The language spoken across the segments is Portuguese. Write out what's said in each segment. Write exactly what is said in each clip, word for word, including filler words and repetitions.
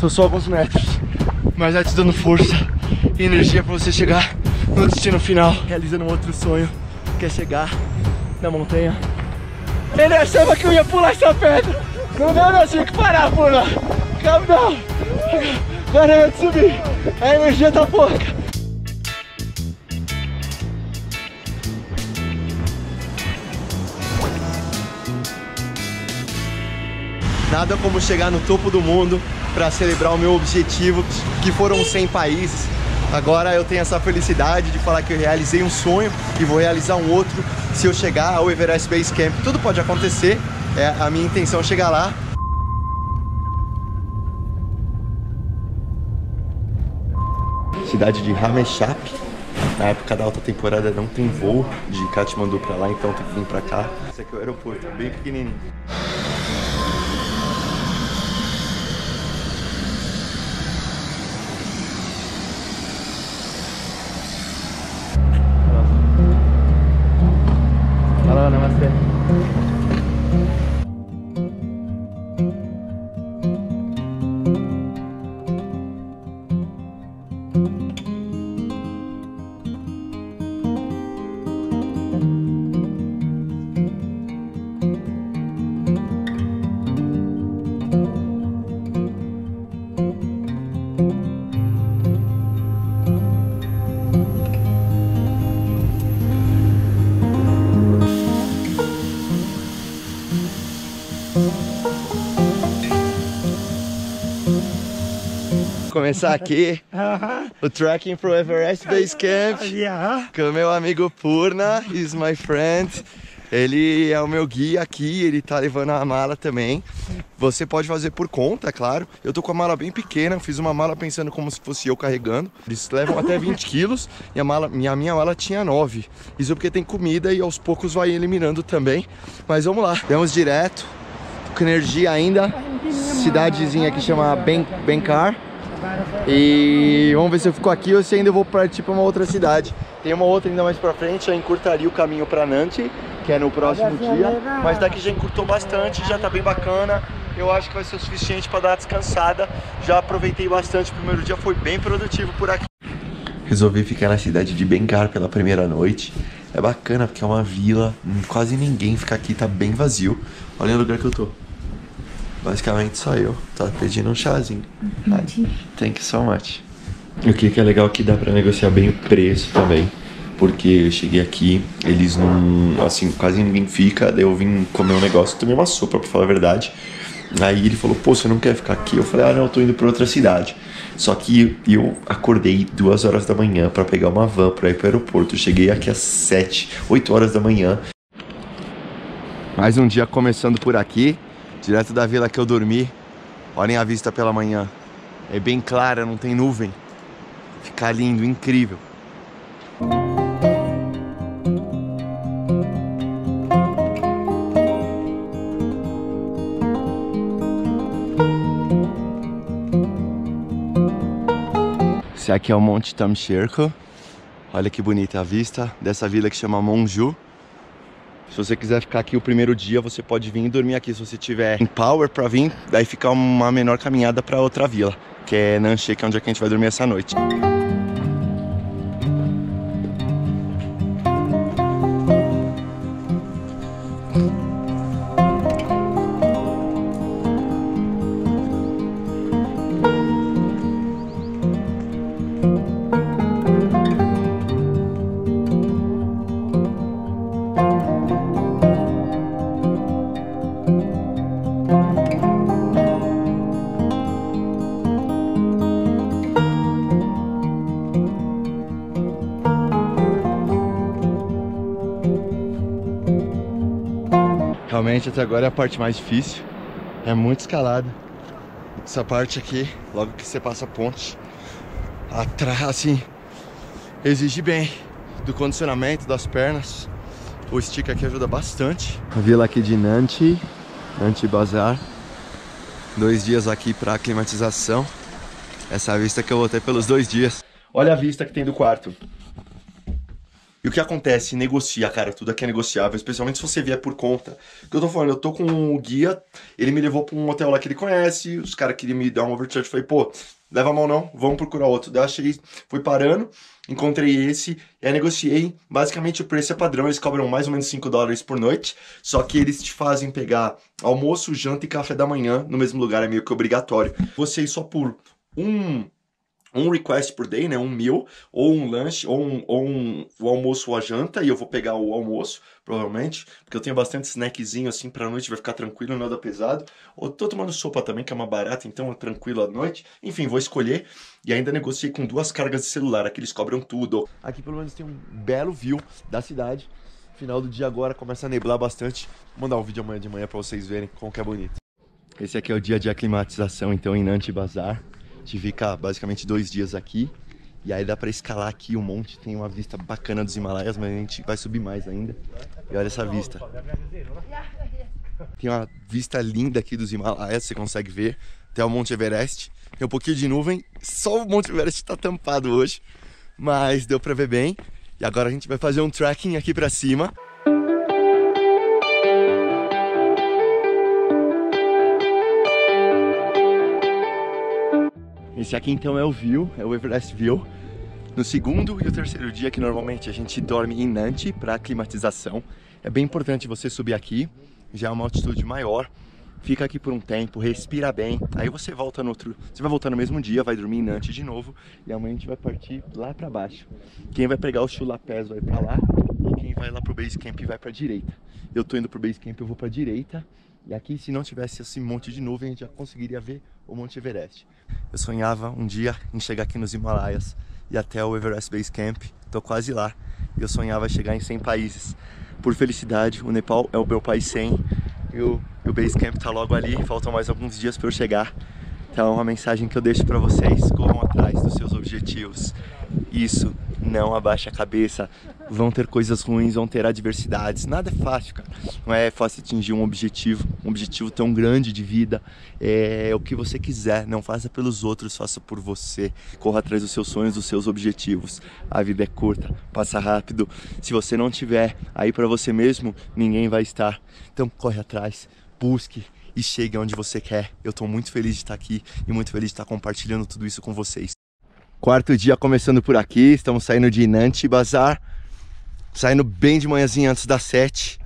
São só alguns metros, mas vai te dando força e energia para você chegar no destino final, realizando um outro sonho, que é chegar na montanha. Ele achava que eu ia pular essa pedra. Não deu, não, tinha que parar, Purna. Calma, não. Agora eu vou subir. A energia tá pouca. Nada como chegar no topo do mundo para celebrar o meu objetivo, que foram cem países. Agora eu tenho essa felicidade de falar que eu realizei um sonho e vou realizar um outro se eu chegar ao Everest Base Camp. Tudo pode acontecer, é a minha intenção chegar lá. Cidade de Rameshap. Na época da alta temporada não tem voo de Kathmandu para lá, então tem que vir para cá. Esse aqui é o aeroporto, bem pequenininho. Começar aqui uh-huh. o trekking pro Everest Base Camp uh-huh. com meu amigo Purna, he's my friend. Ele é o meu guia aqui, ele tá levando a mala também. Você pode fazer por conta, claro. Eu tô com a mala bem pequena, fiz uma mala pensando como se fosse eu carregando. Eles levam até vinte quilos e a mala, minha, minha mala tinha nove. Isso porque tem comida e aos poucos vai eliminando também. Mas vamos lá, vamos direto, com energia ainda. Cidadezinha que chama ben, Benkar. E vamos ver se eu fico aqui ou se ainda eu vou partir para uma outra cidade. Tem uma outra ainda mais para frente, já encurtaria o caminho para Nantes, que é no próximo dia. Mas daqui já encurtou bastante, já tá bem bacana. Eu acho que vai ser o suficiente para dar uma descansada. Já aproveitei bastante, o primeiro dia foi bem produtivo por aqui. Resolvi ficar na cidade de Bengar pela primeira noite. É bacana porque é uma vila, quase ninguém fica aqui, tá bem vazio. Olha o lugar que eu tô. Basicamente só eu, tá pedindo um chazinho. Thank you so much. O que, que é legal é que dá pra negociar bem o preço também. Porque eu cheguei aqui, eles não... assim, quase ninguém fica. Daí eu vim comer um negócio, tomei uma sopa, pra falar a verdade. Aí ele falou, pô, você não quer ficar aqui? Eu falei, ah não, eu tô indo pra outra cidade. Só que eu acordei duas horas da manhã pra pegar uma van pra ir pro aeroporto. Eu cheguei aqui às sete, oito horas da manhã. Mais um dia começando por aqui. Direto da vila que eu dormi, olhem a vista pela manhã, é bem clara, não tem nuvem, fica lindo, incrível. Esse aqui é o Monte Tamshirko, olha que bonita a vista dessa vila que chama Monju. Se você quiser ficar aqui o primeiro dia, você pode vir e dormir aqui. Se você tiver em power pra vir, daí fica uma menor caminhada pra outra vila, que é Nanche, que é onde é que a gente vai dormir essa noite. Realmente até agora é a parte mais difícil, é muito escalada. Essa parte aqui, logo que você passa a ponte, atrás, assim, exige bem do condicionamento das pernas. O stick aqui ajuda bastante. A vila aqui de Nantes, Antibazar. Dois dias aqui para aclimatização. Essa vista que eu vou ter pelos dois dias. Olha a vista que tem do quarto. E o que acontece? Negocia, cara, tudo aqui é negociável, especialmente se você vier por conta. O que eu tô falando, eu tô com o guia, ele me levou pra um hotel lá que ele conhece, os caras queriam me dar um overcharge, falei, pô, leva a mão não, vamos procurar outro. Daí achei, fui parando, encontrei esse, e aí negociei, basicamente o preço é padrão, eles cobram mais ou menos cinco dólares por noite, só que eles te fazem pegar almoço, janta e café da manhã no mesmo lugar, é meio que obrigatório. Você ir só por um... um request por day, né, um meal, ou um lanche, ou um, ou um o almoço ou a janta, e eu vou pegar o almoço, provavelmente, porque eu tenho bastante snackzinho assim pra noite, vai ficar tranquilo, nada pesado, ou tô tomando sopa também, que é uma barata, então é tranquilo à noite, enfim, vou escolher, e ainda negociei com duas cargas de celular, aqui eles cobram tudo. Aqui pelo menos tem um belo view da cidade, final do dia agora, começa a neblar bastante, vou mandar um vídeo amanhã de manhã pra vocês verem como que é bonito. Esse aqui é o dia de aclimatização, então, em Nantes Bazar. A gente fica basicamente dois dias aqui e aí dá pra escalar aqui um monte, tem uma vista bacana dos Himalaias, mas a gente vai subir mais ainda. E olha essa vista. Tem uma vista linda aqui dos Himalaias, você consegue ver até o Monte Everest. Tem um pouquinho de nuvem, só o Monte Everest tá tampado hoje, mas deu pra ver bem. E agora a gente vai fazer um trekking aqui pra cima. Esse aqui então é o view, é o Everest View. No segundo e o terceiro dia, que normalmente a gente dorme em Nantes para aclimatização, é bem importante você subir aqui, já é uma altitude maior, fica aqui por um tempo, respira bem, aí você volta no outro, você vai voltar no mesmo dia, vai dormir em Nantes de novo e amanhã a gente vai partir lá para baixo. Quem vai pegar o Cho La Pass vai para lá e quem vai lá pro Base Camp vai para direita. Eu tô indo pro Base Camp, eu vou para direita. E aqui, se não tivesse esse monte de nuvem, a gente já conseguiria ver o Monte Everest. Eu sonhava um dia em chegar aqui nos Himalaias e até o Everest Base Camp. Tô quase lá. Eu sonhava chegar em cem países. Por felicidade, o Nepal é o meu país cem. E o, o Base Camp tá logo ali. Faltam mais alguns dias para eu chegar. Então, a mensagem que eu deixo para vocês, corram atrás dos seus objetivos. Isso, não abaixa a cabeça. Vão ter coisas ruins, vão ter adversidades. Nada é fácil, cara. Não é fácil atingir um objetivo, um objetivo tão grande de vida. É o que você quiser. Não faça pelos outros, faça por você. Corra atrás dos seus sonhos, dos seus objetivos. A vida é curta, passa rápido. Se você não tiver aí para você mesmo, ninguém vai estar. Então, corre atrás, busque e chegue onde você quer. Eu tô muito feliz de estar aqui e muito feliz de estar compartilhando tudo isso com vocês. Quarto dia começando por aqui, estamos saindo de Namche Bazar. Saindo bem de manhãzinha antes das sete.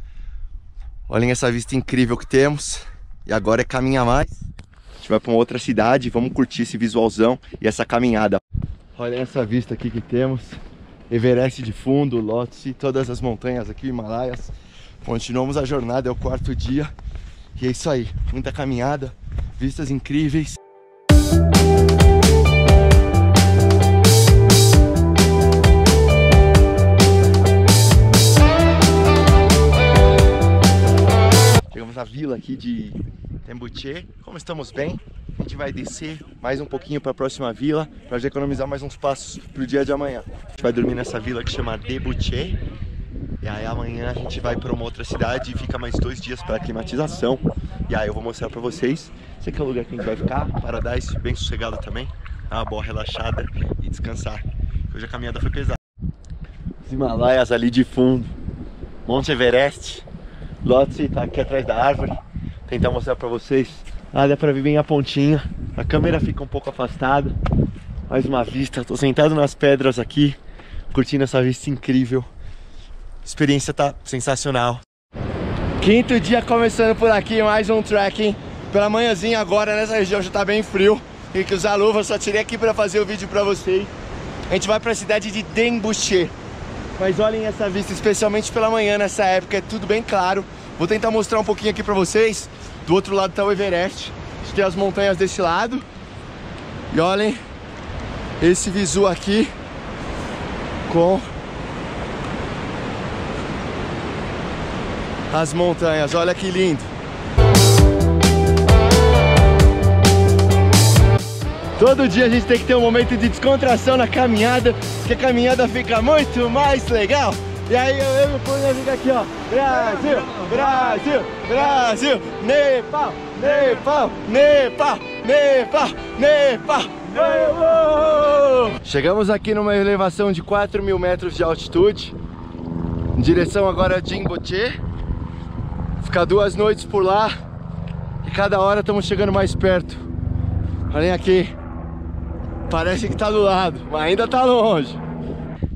Olhem essa vista incrível que temos. E agora é caminhar mais. A gente vai para uma outra cidade, vamos curtir esse visualzão e essa caminhada. Olhem essa vista aqui que temos. Everest de fundo, Lhotse, todas as montanhas aqui, Himalaias. Continuamos a jornada, é o quarto dia. E é isso aí, muita caminhada, vistas incríveis. Chegamos na vila aqui de Embuché. Como estamos bem, a gente vai descer mais um pouquinho para a próxima vila, para já economizar mais uns passos para o dia de amanhã. A gente vai dormir nessa vila que chama Deboche. E aí amanhã a gente vai para uma outra cidade e fica mais dois dias para aclimatização. E aí eu vou mostrar para vocês. Esse aqui é o lugar que a gente vai ficar, paradise, bem sossegado também. Dar uma boa relaxada e descansar. Hoje a caminhada foi pesada. Os Himalaias ali de fundo. Monte Everest. Lhotse tá aqui atrás da árvore. Vou tentar mostrar para vocês. Ah, dá para ver bem a pontinha. A câmera fica um pouco afastada. Mais uma vista. Tô sentado nas pedras aqui, curtindo essa vista incrível. A experiência tá sensacional. Quinto dia começando por aqui, mais um trekking. Pela manhãzinha agora, nessa região já tá bem frio. Tem que usar luva, só tirei aqui pra fazer o vídeo pra vocês. A gente vai pra cidade de Dingboche. Mas olhem essa vista, especialmente pela manhã, nessa época, é tudo bem claro. Vou tentar mostrar um pouquinho aqui pra vocês. Do outro lado tá o Everest. A gente tem as montanhas desse lado. E olhem esse visu aqui com as montanhas, olha que lindo! Todo dia a gente tem que ter um momento de descontração na caminhada, porque a caminhada fica muito mais legal. E aí eu, eu e o Purna fica aqui, ó. Brasil, Brasil, Brasil, Nepal, Nepal, Nepal, Nepal, Nepal, Nepal. Chegamos aqui numa elevação de quatro mil metros de altitude. Em direção agora a Jimbote. Ficar duas noites por lá. E cada hora estamos chegando mais perto. Olhem aqui. Parece que está do lado, mas ainda está longe.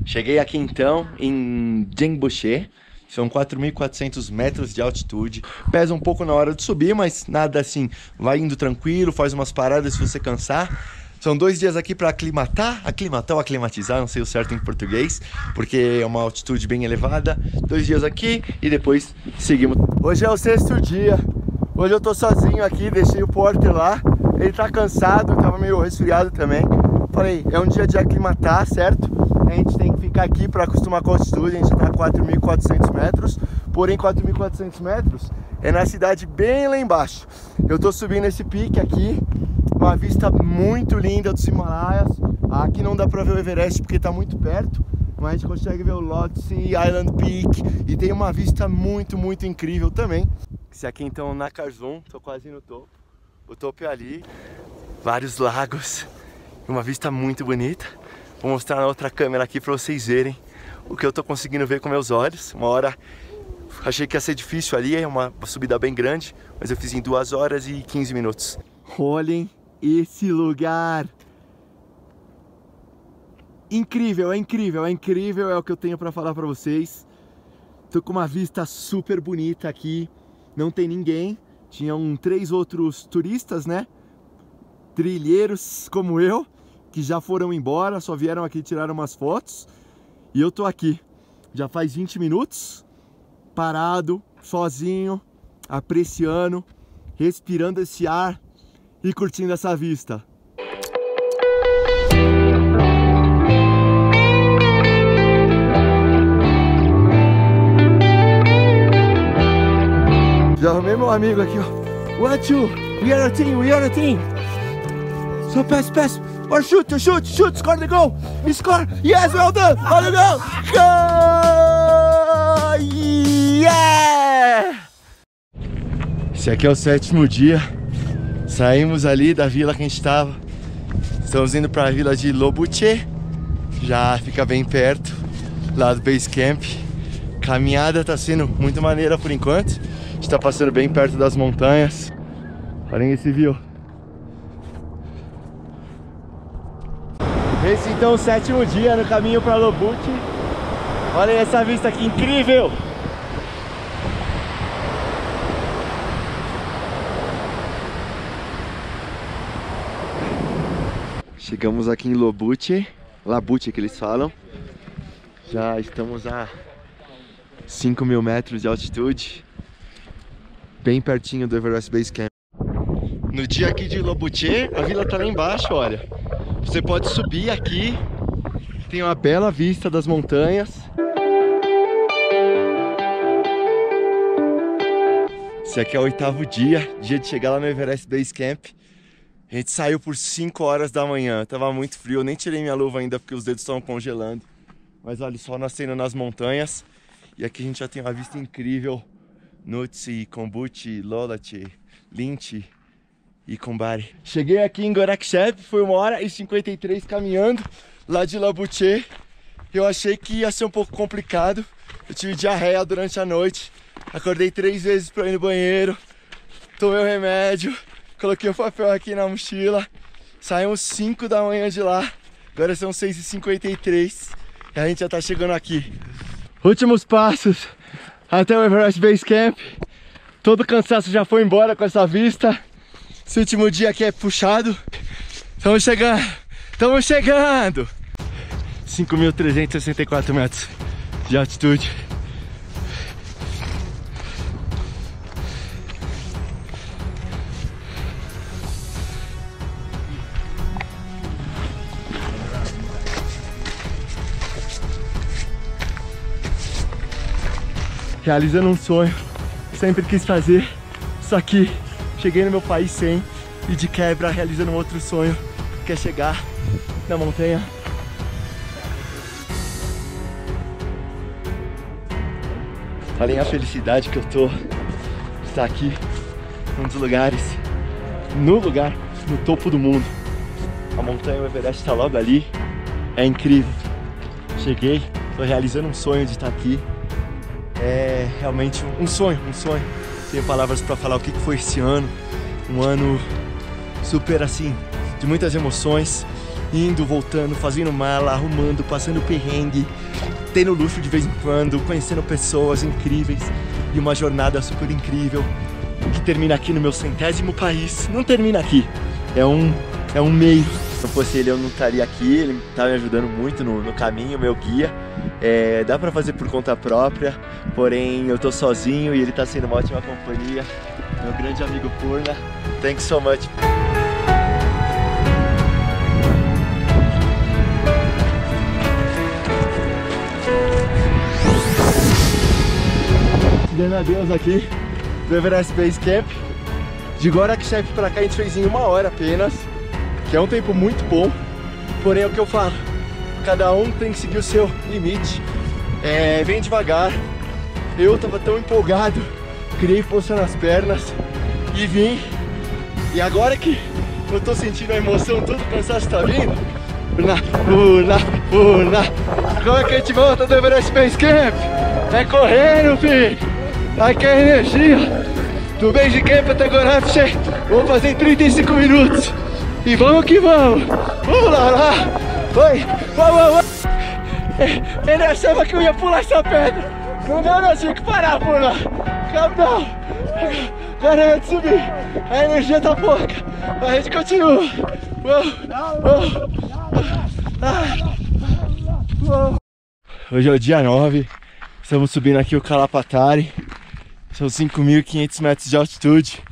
Cheguei aqui então em Dingboche. São quatro mil e quatrocentos metros de altitude. Pesa um pouco na hora de subir, mas nada assim. Vai indo tranquilo, faz umas paradas se você cansar. São dois dias aqui para aclimatar, aclimatar ou aclimatizar, não sei o certo em português, porque é uma altitude bem elevada. Dois dias aqui e depois seguimos. Hoje é o sexto dia. Hoje eu tô sozinho aqui, deixei o Porter lá. Ele tá cansado, tava meio resfriado também. Falei, é um dia de aclimatar, certo? A gente tem que ficar aqui para acostumar com a altitude. A gente tá a quatro mil e quatrocentos metros. Porém, quatro mil e quatrocentos metros é na cidade bem lá embaixo. Eu tô subindo esse pique aqui. Uma vista muito linda dos Himalayas. Aqui não dá para ver o Everest porque está muito perto, mas a gente consegue ver o Lhotse, Island Peak, e tem uma vista muito, muito incrível também. Esse aqui então é o Nakazun, estou quase no topo. O topo é ali, vários lagos, uma vista muito bonita. Vou mostrar na outra câmera aqui para vocês verem o que eu estou conseguindo ver com meus olhos. Uma hora achei que ia ser difícil ali, é uma subida bem grande, mas eu fiz em duas horas e quinze minutos. Olhem esse lugar! Incrível, é incrível, é incrível, é o que eu tenho para falar para vocês. Tô com uma vista super bonita aqui, não tem ninguém. Tinham três outros turistas, né? Trilheiros como eu, que já foram embora, só vieram aqui tirar umas fotos. E eu tô aqui, já faz vinte minutos, parado, sozinho, apreciando, respirando esse ar e curtindo essa vista. Já arrumei meu amigo aqui, ó. One, two, we are a team, we are a team. So pass, pass, or shoot, shoot, shoot, score the goal, we score, yes, well done, olha o gol, gol, yeah! Esse aqui é o sétimo dia. Saímos ali da vila que a gente estava. Estamos indo para a vila de Lobuche. Já fica bem perto lá do Base Camp. Caminhada está sendo muito maneira por enquanto. A gente está passando bem perto das montanhas. Olhem esse view. Esse então é o sétimo dia no caminho para Lobuche. Olhem essa vista aqui incrível. Chegamos aqui em Lobuche, Lobuche que eles falam. Já estamos a cinco mil metros de altitude, bem pertinho do Everest Base Camp. No dia aqui de Lobuche, a vila tá lá embaixo, olha. Você pode subir aqui, tem uma bela vista das montanhas. Esse aqui é o oitavo dia, dia de chegar lá no Everest Base Camp. A gente saiu por cinco horas da manhã, tava muito frio, eu nem tirei minha luva ainda porque os dedos estavam congelando. Mas olha, o sol nascendo nas montanhas. E aqui a gente já tem uma vista incrível. Nutsi, Kombuchi, Lolache, Linti e Kombari. Cheguei aqui em Gorak Shep, foi uma hora e cinquenta e três caminhando lá de Lobuche. Eu achei que ia ser um pouco complicado. Eu tive diarreia durante a noite. Acordei três vezes para ir no banheiro. Tomei o remédio. Coloquei o papel aqui na mochila. Saímos cinco da manhã de lá. Agora são seis e cinquenta e três e a gente já tá chegando aqui. Últimos passos até o Everest Base Camp. Todo o cansaço já foi embora com essa vista. Esse último dia aqui é puxado. Estamos chegando. Estamos chegando. cinco mil trezentos e sessenta e quatro metros de altitude. Realizando um sonho, sempre quis fazer, só que cheguei no meu país sem, e de quebra realizando um outro sonho, que é chegar na montanha. Além da felicidade que eu tô, estar aqui, num dos lugares, no lugar, no topo do mundo. A montanha do Everest está logo ali, é incrível. Cheguei, tô realizando um sonho de estar aqui. é realmente um sonho, um sonho. Tenho palavras para falar o que foi esse ano, um ano super assim, de muitas emoções, indo, voltando, fazendo mala, arrumando, passando perrengue, tendo luxo de vez em quando, conhecendo pessoas incríveis e uma jornada super incrível que termina aqui no meu centésimo país. Não termina aqui, é um, é um meio. Se não fosse ele eu não estaria aqui, ele tá me ajudando muito no, no caminho, meu guia. É, dá pra fazer por conta própria, porém eu tô sozinho e ele tá sendo uma ótima companhia. Meu grande amigo Purna, thanks so much. Dando adeus aqui do Everest Base Camp. De Gorak Shep pra cá a gente fez em uma hora apenas, que é um tempo muito bom, porém é o que eu falo, cada um tem que seguir o seu limite, é, vem devagar. Eu tava tão empolgado, criei força nas pernas e vim, e agora que eu tô sentindo a emoção, todo o cansaço tá vindo. Purna, purna, purna. Como é que a gente volta do Everest Base Camp? É correndo, filho! Aqui é energia do Base Camp até Gorakshep. Vamos fazer em trinta e cinco minutos. E vamos que vamos. Vamos lá, lá. Vai, vamos, vamos. Ele achava que eu ia pular essa pedra. Não deu, não. Tinha que parar, pular. Capitão. Agora eu subir. A energia tá pouca. A gente continua. Hoje é o dia nove. Estamos subindo aqui o Kala Patthar. São cinco mil e quinhentos metros de altitude.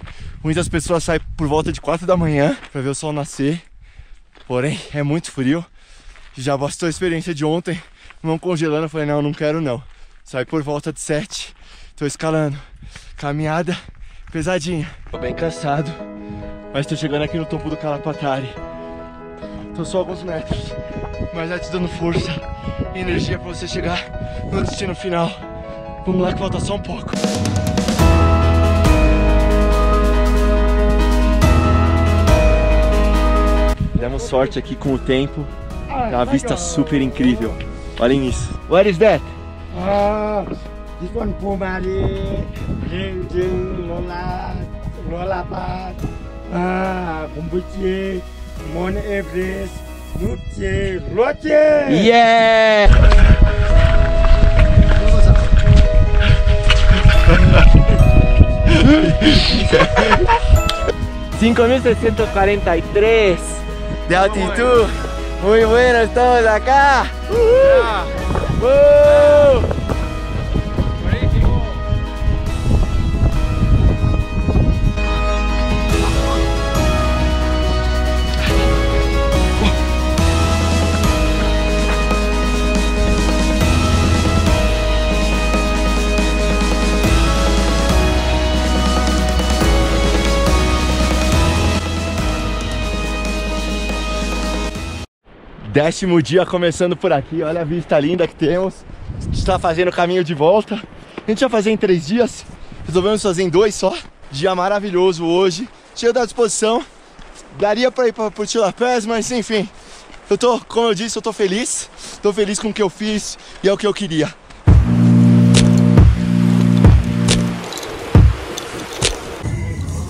Muitas pessoas saem por volta de quatro da manhã para ver o sol nascer. Porém, é muito frio. Já bastou a experiência de ontem. Não congelando, eu falei, não, não quero não. Sai por volta de sete. Tô escalando. Caminhada pesadinha. Tô bem cansado, mas tô chegando aqui no topo do Kala Patthar. Tô só alguns metros, mas já te dando força e energia para você chegar no destino final. Vamos lá que falta só um pouco. Demos sorte aqui com o tempo, tá uma vista super incrível. Olhem isso. What is that? Ah, this one Pumari, Chola Pass, ah, Embuché, Mon Everest, Lukla, Lhotse. Yeah! cinco mil seiscientos cuarenta y tres de altitud, muy bueno, estamos acá. Uh-huh. Yeah. Uh-huh. Décimo dia começando por aqui, olha a vista linda que temos. A gente está fazendo o caminho de volta. A gente ia fazer em três dias, resolvemos fazer em dois só. Dia maravilhoso hoje, cheio da disposição. Daria para ir para o Cho La Pass, mas enfim. Eu tô, como eu disse, eu tô feliz. Tô feliz com o que eu fiz e é o que eu queria.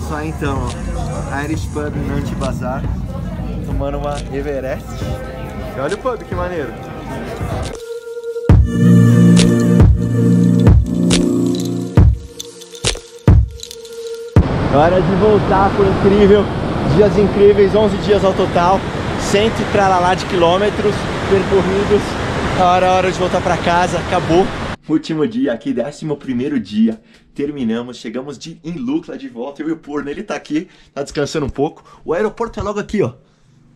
Só então, ó. Irish Pub em Antibazar, tomando uma Everest. Olha o pub, que maneiro! Hora de voltar por incrível, dias incríveis, onze dias ao total, cento e tralalá de quilômetros percorridos, hora, hora de voltar pra casa, acabou. Último dia aqui, décimo primeiro dia, terminamos, chegamos de em Lukla de volta, eu e o Purna, ele tá aqui, tá descansando um pouco, o aeroporto é logo aqui, ó,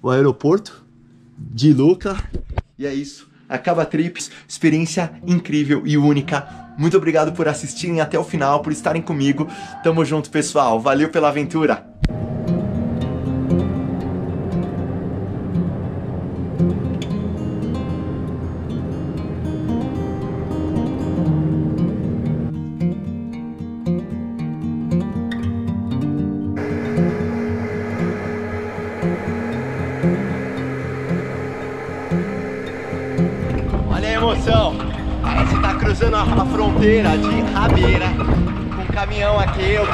o aeroporto de Lukla, e é isso, acaba a trip, experiência incrível e única. Muito obrigado por assistirem até o final, por estarem comigo, tamo junto pessoal, valeu pela aventura! Parece que tá cruzando a, a fronteira de rabeira com um caminhão aqui. Eu...